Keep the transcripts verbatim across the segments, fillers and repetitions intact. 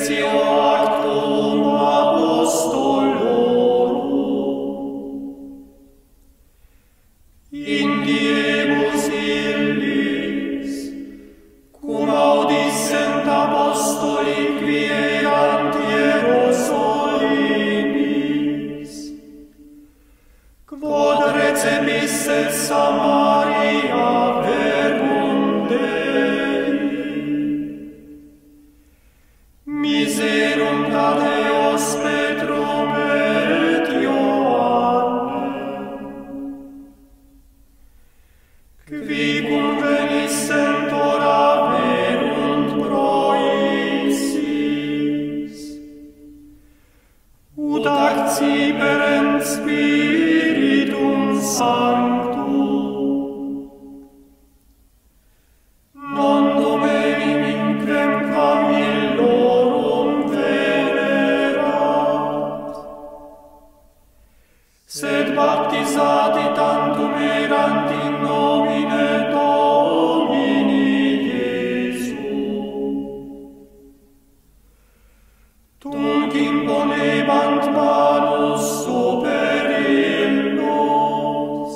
Lectio Actuum Apostolorum. In diebus illis, cum audissent apostoli quie ad Ierusalimis, quod recepisset Samaria verbum Dei. Miserum Thadeos Petrum et Ioannem, qui cum venissent ora verunt proissis, ut acciperent Spiritum Sanctum. Non domenim increm familiorum venerat, sed baptizati tantum erant in nomine Domini Iesu. Tunc imponebant manus super illos,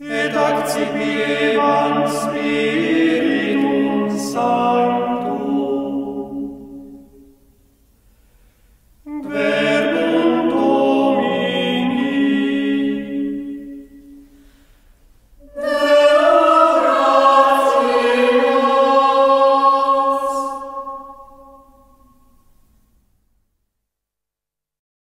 et accipiebant